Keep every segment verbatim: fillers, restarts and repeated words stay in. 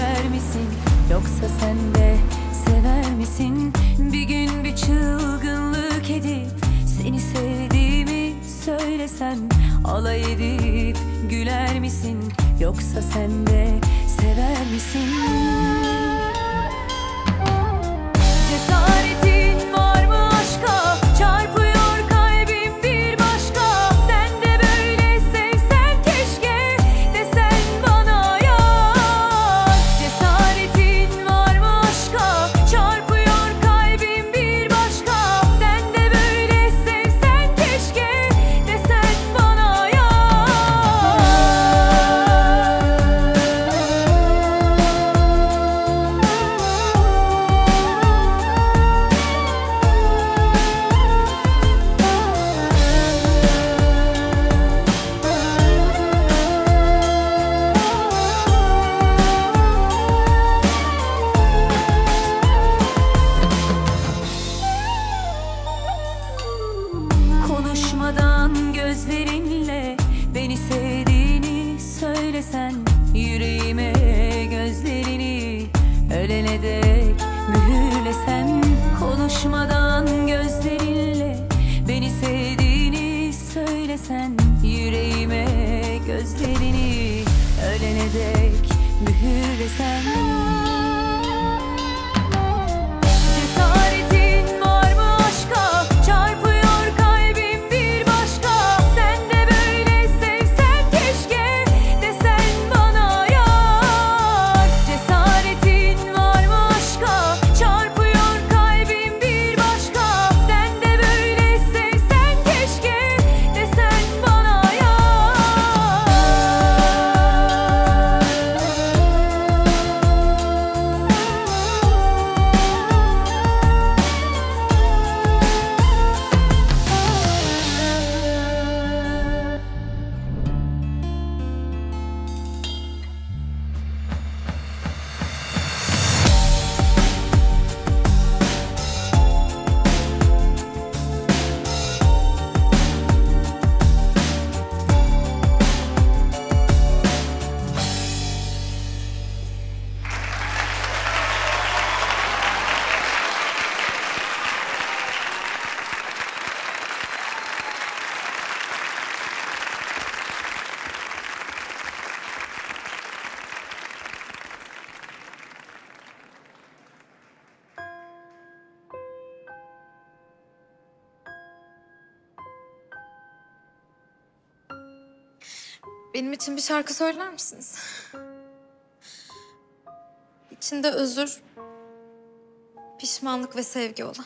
Güler misin yoksa sen de sever misin? Bir gün bir çılgınlık edip seni sevdiğimi söylesem, alay edip güler misin yoksa sen de sever misin? Konuşmadan gözlerinle beni sevdiğini söylesen, yüreğime gözlerini ölene dek mühürlesen. Konuşmadan gözlerinle beni sevdiğini söylesen, yüreğime gözlerini ölene dek mühürlesen. Benim için bir şarkı söyler misiniz? İçinde özür, pişmanlık ve sevgi olan.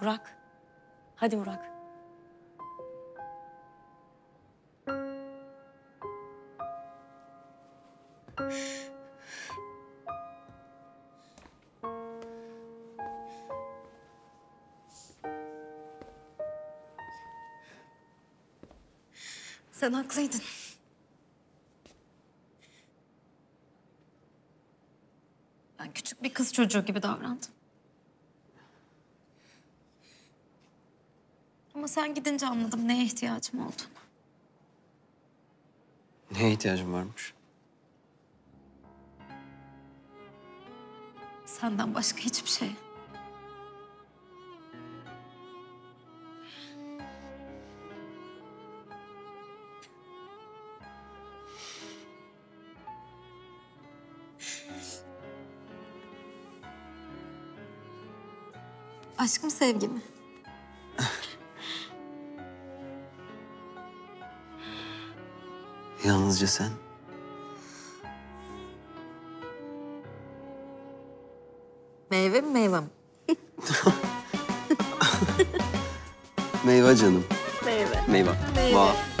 Burak, hadi Burak. Sen haklıydın. Ben küçük bir kız çocuğu gibi davrandım. Ama sen gidince anladım neye ihtiyacım olduğunu. Neye ihtiyacım varmış? Senden başka hiçbir şey. Aşkım, sevgi mi? Yalnızca sen. Meyve mi meyvem? Meyve canım. Meyve. Meyve.